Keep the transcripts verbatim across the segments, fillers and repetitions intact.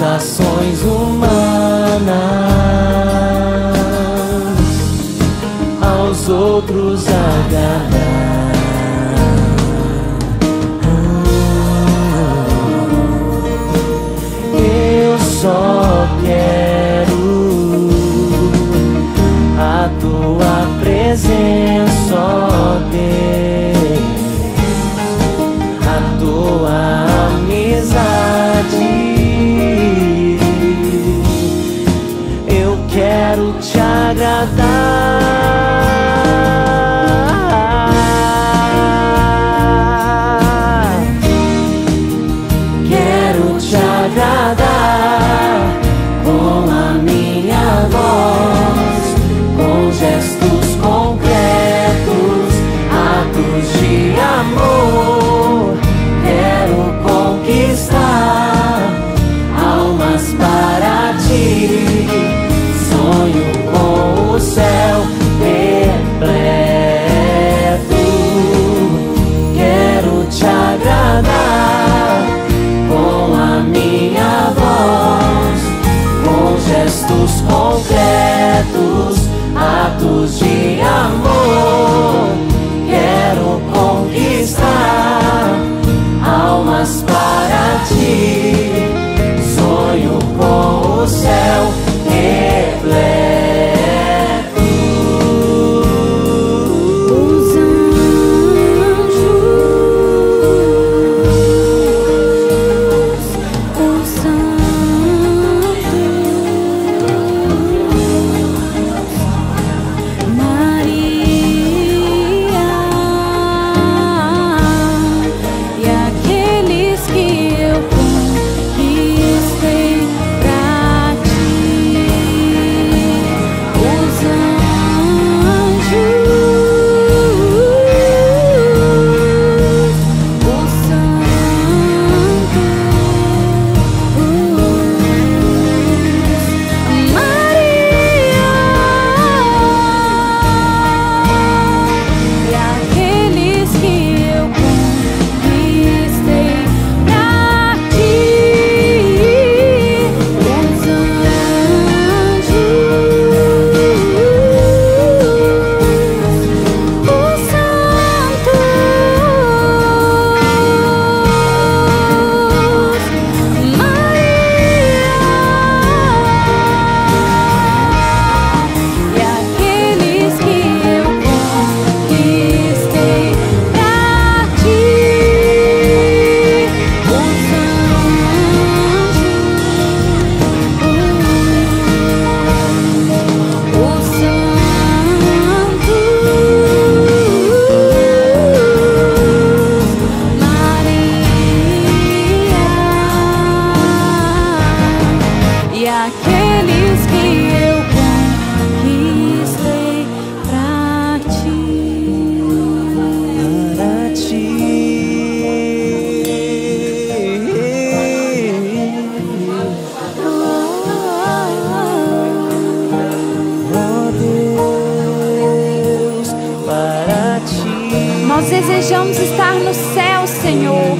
Ações humanas aos outros agarrar. Ah, eu só quero a tua presença, ó Deus, a tua amizade. Quero te agradar, quero te agradar com a minha voz, com gestos concretos, atos de amor. Quero conquistar almas para ti. Sonho com o céu repleto. Quero te agradar com a minha voz, com gestos concretos, atos de amor. Quero conquistar almas para ti. Sonho com o céu. Santo Nós desejamos estar no céu, Senhor,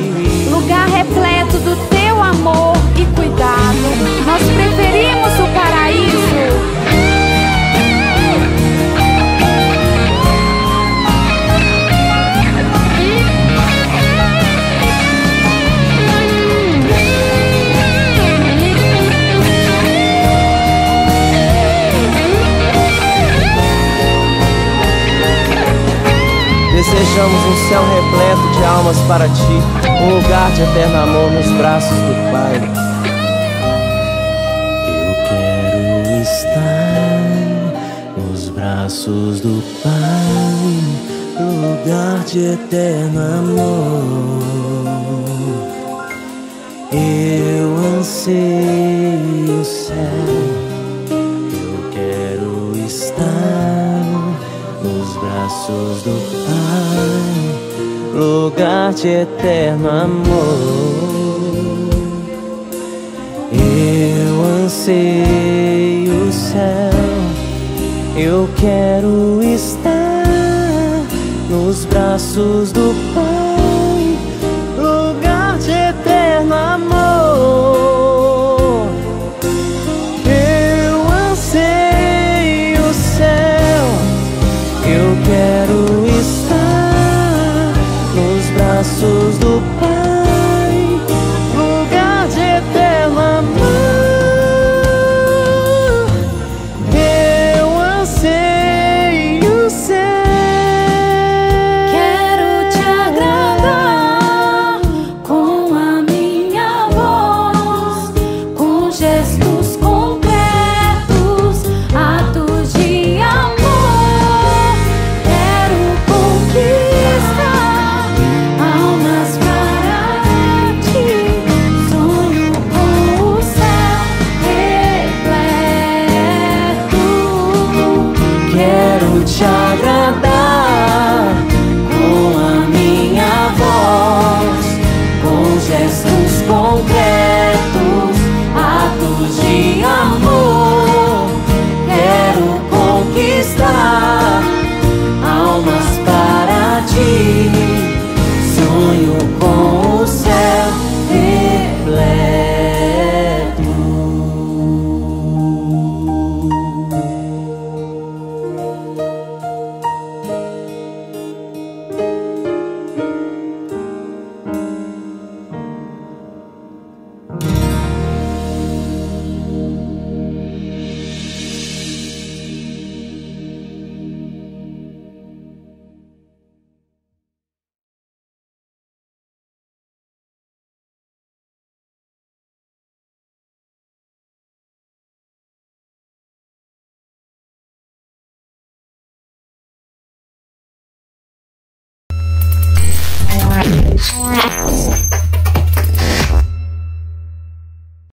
lugar repleto do Teu amor e cuidado. Nós preferimos o paraíso. Desejamos um céu repleto de almas para Ti, um lugar de eterno amor nos braços do Pai. Eu quero estar nos braços do Pai, lugar de eterno amor. Eu anseio o céu, eu quero estar nos braços do Pai, lugar de eterno amor. Eu anseio o céu, eu quero estar nos braços do Pai, lugar de eterno amor. Eu anseio o céu, eu quero estar nos braços do Pai.